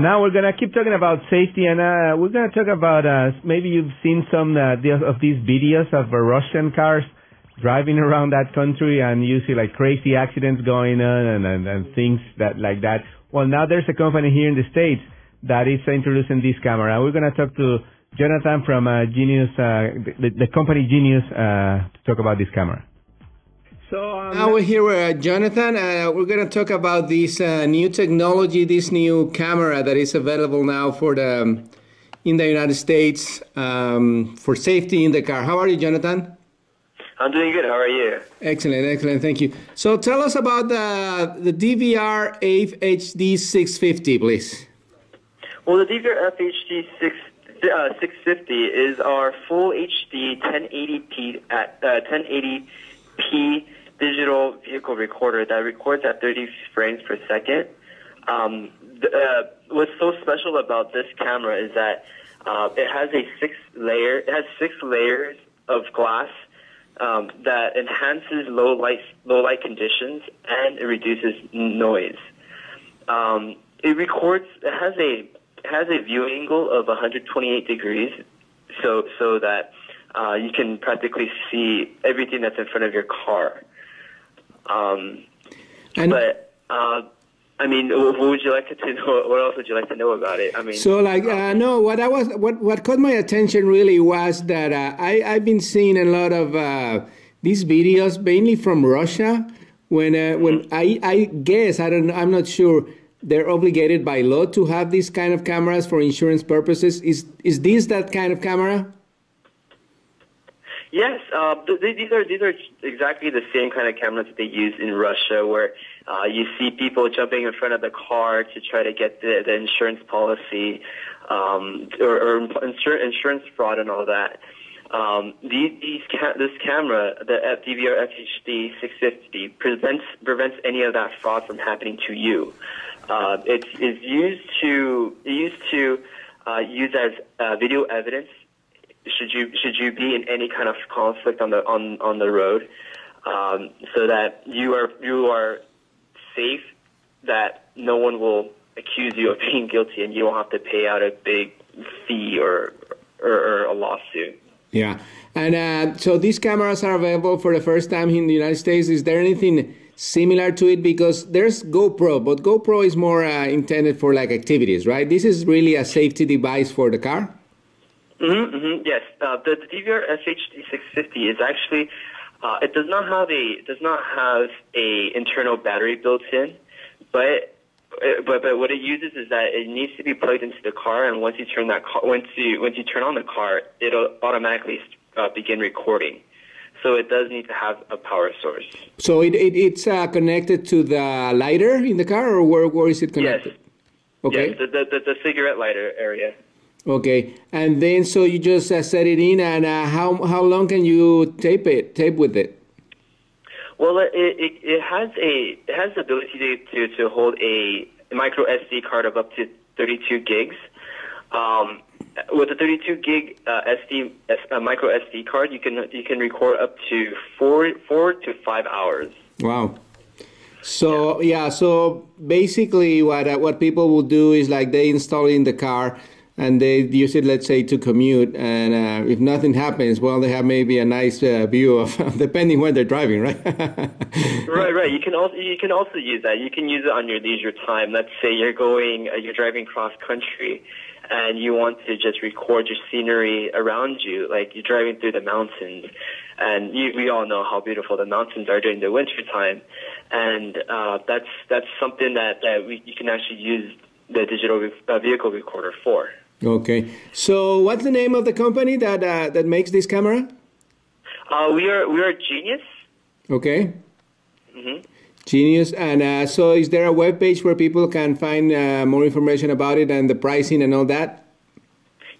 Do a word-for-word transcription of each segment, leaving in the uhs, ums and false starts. Now we're going to keep talking about safety, and uh, we're going to talk about, uh, maybe you've seen some uh, of these videos of uh, Russian cars driving around that country, and you see like crazy accidents going on and, and, and things that like that. Well, now there's a company here in the States that is introducing this camera. We're going to talk to Jonathan from uh, Genius, uh, the, the company Genius, uh, to talk about this camera. So, um, now we're here with uh, Jonathan, and uh, we're going to talk about this uh, new technology, this new camera that is available now for the um, in the United States um, for safety in the car. How are you, Jonathan? I'm doing good. How are you? Excellent, excellent. Thank you. So tell us about the the D V R F H D six fifty, please. Well, the D V R F H D six fifty is our full H D ten eighty p at uh, ten eighty p. digital vehicle recorder that records at thirty frames per second. Um, the, uh, what's so special about this camera is that uh, it has a six layer. It has six layers of glass um, that enhances low light low light conditions, and it reduces noise. Um, it records. It has a it has a view angle of one hundred twenty-eight degrees, so so that uh, you can practically see everything that's in front of your car. Um, and but, uh, I mean, what would you like to know? What else would you like to know about it? I mean, so like, uh, no, what I was, what, what caught my attention really was that, uh, I, I've been seeing a lot of, uh, these videos, mainly from Russia, when, uh, when I, I guess, I don't, I'm not sure they're obligated by law to have these kind of cameras for insurance purposes. Is, is this that kind of camera? Yes, uh, th these are these are exactly the same kind of cameras that they use in Russia, where uh, you see people jumping in front of the car to try to get the, the insurance policy um, or, or insur insurance fraud and all that. Um, these, these ca this camera, the D V R F H D six fifty, prevents prevents any of that fraud from happening to you. Uh, it is used to used to uh, use as uh, video evidence. Should you should you be in any kind of conflict on the on on the road, um, so that you are you are safe, that no one will accuse you of being guilty, and you don't have to pay out a big fee or or, or a lawsuit. Yeah, and uh, so these cameras are available for the first time in the United States. Is there anything similar to it? Because there's GoPro, but GoPro is more uh, intended for like activities, right? This is really a safety device for the car. Mm-hmm, mm-hmm, yes, uh, the, the D V R F H D six fifty is actually uh, it does not have a does not have a internal battery built in, but but but what it uses is that it needs to be plugged into the car, and once you turn that car, once you once you turn on the car, it'll automatically uh, begin recording. So it does need to have a power source. So it, it it's uh, connected to the lighter in the car, or where where is it connected? Yes. Okay. Yes, the, the the the cigarette lighter area. Okay, and then so you just uh, set it in, and uh, how how long can you tape it? Tape with it? Well, it it, it has a it has the ability to, to to hold a micro S D card of up to thirty-two gigs. Um, with a thirty-two gig uh, S D uh, micro S D card, you can you can record up to four four to five hours. Wow. So yeah, yeah so basically, what uh, what people will do is like they install it in the car. And they use it, let's say, to commute. And uh, if nothing happens, well, they have maybe a nice uh, view of, depending where they're driving, right? Right, right. You can also you can also use that. You can use it on your leisure time. Let's say you're going, uh, you're driving cross country, and you want to just record your scenery around you, like you're driving through the mountains. And you, we all know how beautiful the mountains are during the winter time. And uh, that's that's something that that we, you can actually use the digital uh, vehicle recorder for. Okay, so what's the name of the company that uh, that makes this camera? Uh, we are we are Genius. Okay. Mm-hmm. Genius, and uh, so is there a web page where people can find uh, more information about it and the pricing and all that?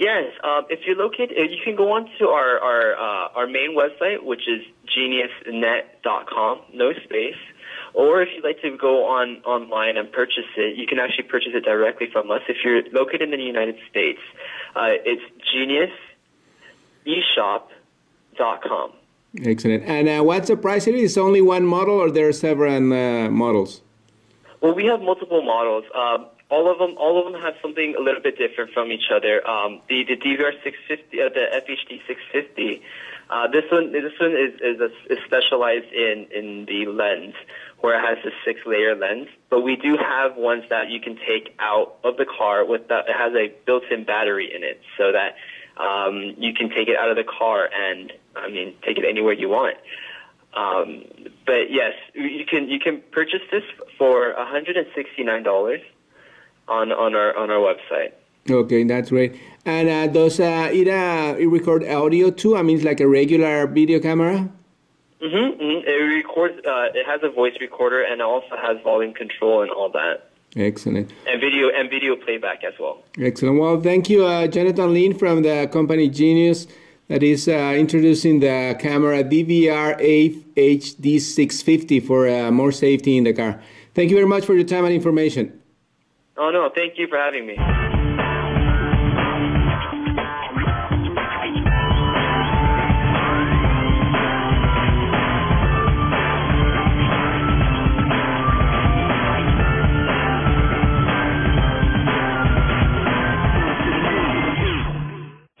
Yes, uh, if you're located, you can go on to our our uh, our main website, which is Genius Net dot com, no space. Or if you'd like to go on online and purchase it, you can actually purchase it directly from us. If you're located in the United States, uh, it's Genius Eshop dot com. Excellent. And uh, what's the price? It is only one model, or there are several uh, models? Well, we have multiple models. Uh, All of them, all of them have something a little bit different from each other. Um, the the D V R six fifty, uh, the F H D six fifty. Uh, this one, this one is is, a, is specialized in in the lens, where it has a six layer lens. But we do have ones that you can take out of the car with that. It has a built-in battery in it, so that um, you can take it out of the car and I mean take it anywhere you want. Um, but yes, you can you can purchase this for one hundred sixty-nine dollars. On, on our on our website. Okay, that's great. And uh, does uh, it uh, it record audio too? I mean, it's like a regular video camera. Mm-hmm. Mm-hmm. It records. Uh, it has a voice recorder, and it also has volume control and all that. Excellent. And video and video playback as well. Excellent. Well, thank you, uh, Jonathan Lin from the company Genius, that is uh, introducing the camera D V R F H D six fifty for uh, more safety in the car. Thank you very much for your time and information. Oh, no, thank you for having me.